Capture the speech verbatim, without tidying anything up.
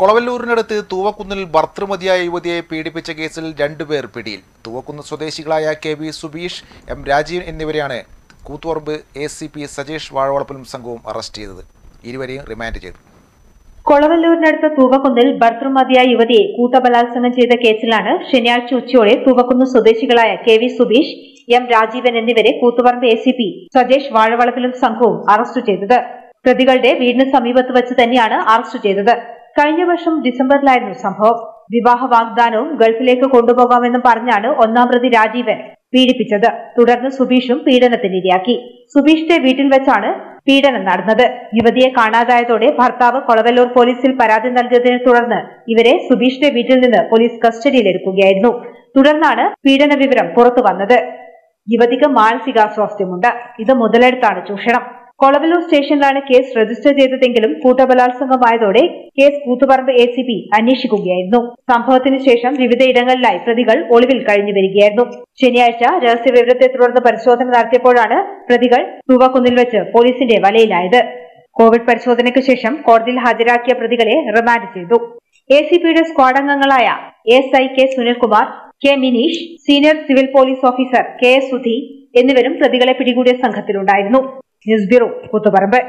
കൊളവല്ലൂരിനടുത്ത് തൂവക്കുന്നിൽ ഭർത്തൃമതിയായ യുവതിയെ പീഡിപ്പിച്ച കേസിൽ രണ്ടുപേർ പിടിയിൽ. തൂവക്കുന്ന് സ്വദേശികളായ K V Subeesh, M Rajeev എന്നിവരെയാണ് Koothuparamba A C P Sajeesh വാഴവളപ്പിലും സംഘവും അറസ്റ്റ് ചെയ്തത്. ഇരുവരെയും റിമാൻഡ് ചെയ്തു. കൊളവല്ലൂരിനടുത്ത് തൂവക്കുന്നിൽ ഭർത്തൃമതിയായ യുവതിയെ കൂട്ടബലാത്സംഗം ചെയ്ത കേസിലാണ് ശനിയാഴ്ച ഉച്ചയോടെ തൂവക്കുന്ന് സ്വദേശികളായ K V Subeesh, M Rajeevan എന്നിവരെ Koothuparamba A C P Sajesh വാഴവളപ്പിലും സംഘവും അറസ്റ്റ് ചെയ്തത്. പ്രതികളുടെ വീടിന് സമീപത്ത് വച്ച് തന്നെയാണ് അറസ്റ്റ് ചെയ്തത്. കഴിഞ്ഞ വർഷം ഡിസംബറിലായിരുന്നു സംഭവം. വിവാഹ വാഗ്ദാനവും ഗൾഫിലേക്ക് കൊണ്ടുപോകാമെന്നും പറഞ്ഞാണ് ഒന്നാം പ്രതി രാജീവൻ പീഡിപ്പിച്ചത്. തുടർന്ന് സുബീഷും പീഡനത്തിനിരയാക്കി. സുബീഷിന്റെ വീട്ടിൽ വെച്ചാണ് പീഡനം നടന്നത്. യുവതിയെ കാണാതായതോടെ ഭർത്താവ് കൊളവല്ലൂർ പോലീസിൽ പരാതി നൽകിയതിനെ തുടർന്ന് ഇവരെ സുബീഷിന്റെ വീട്ടിൽ നിന്ന് പോലീസ് കസ്റ്റഡിയിലെടുക്കുകയായിരുന്നു. തുടർന്നാണ് പീഡന വിവരം പുറത്തു വന്നത്. യുവതിക്ക് മാനസികാസ്വാസ്ഥ്യമുണ്ട്. ഇത് മുതലെടുത്താണ് ചൂഷണം. കൊളവല്ലൂർ സ്റ്റേഷനിലാണ് കേസ് രജിസ്റ്റർ ചെയ്തതെങ്കിലും കൂട്ടബലാത്സംഗമായതോടെ case Koothuparamba A C P അന്വേഷിക്കുകയായിരുന്നു. സംഭവത്തിന് ശേഷം വിവിധയിടങ്ങളിലായി പ്രതികൾ ഒളിവിൽ കഴിഞ്ഞു വരികയായിരുന്നു. ശനിയാഴ്ച രഹസ്യവിവരത്തെ തുടർന്ന് പരിശോധന നടത്തിയപ്പോഴാണ് പ്രതികൾ തൂവക്കുന്നിൽ വെച്ച് പോലീസിന്റെ വലയിലായത്. കോവിഡ് പരിശോധനയ്ക്ക് ശേഷം കോടതിയിൽ ഹാജരാക്കിയ പ്രതികളെ റിമാൻഡ് ചെയ്തു. എ സി പിയുടെ സ്ക്വാഡ് അംഗങ്ങളായ S I K Sunilkumar, K Mineesh, senior civil police officer K S Sudhi എന്നിവരും പ്രതികളെ പിടികൂടിയ സംഘത്തിലുണ്ടായിരുന്നു. News bureau Koothuparamba.